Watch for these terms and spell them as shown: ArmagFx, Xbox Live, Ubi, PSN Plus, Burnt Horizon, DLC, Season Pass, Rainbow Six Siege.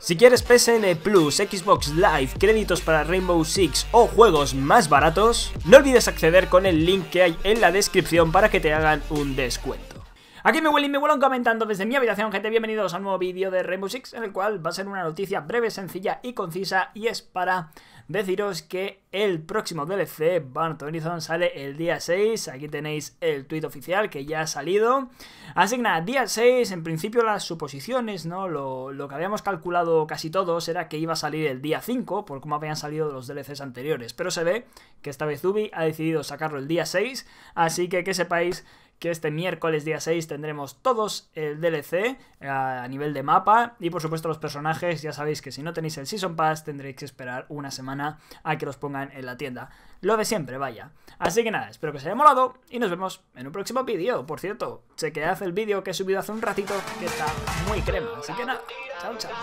Si quieres PSN Plus, Xbox Live, créditos para Rainbow Six o juegos más baratos, no olvides acceder con el link que hay en la descripción para que te hagan un descuento. Aquí me huele y me vuelan comentando desde mi habitación, gente. Bienvenidos a un nuevo vídeo de Rainbow Six, en el cual va a ser una noticia breve, sencilla y concisa, y es para deciros que el próximo DLC, Burnt Horizon, sale el día 6, aquí tenéis el tuit oficial que ya ha salido. Así que nada, día 6, en principio las suposiciones, ¿no? Lo que habíamos calculado casi todos era que iba a salir el día 5, por cómo habían salido los DLCs anteriores, pero se ve que esta vez Ubi ha decidido sacarlo el día 6, así que sepáis que este miércoles día 6 tendremos todos el DLC a nivel de mapa y por supuesto los personajes. Ya sabéis que si no tenéis el Season Pass tendréis que esperar una semana a que los pongan en la tienda. Lo de siempre, vaya. Así que nada, espero que os haya molado y nos vemos en un próximo vídeo. Por cierto, chequead el vídeo que he subido hace un ratito que está muy crema. Así que nada, chao chao.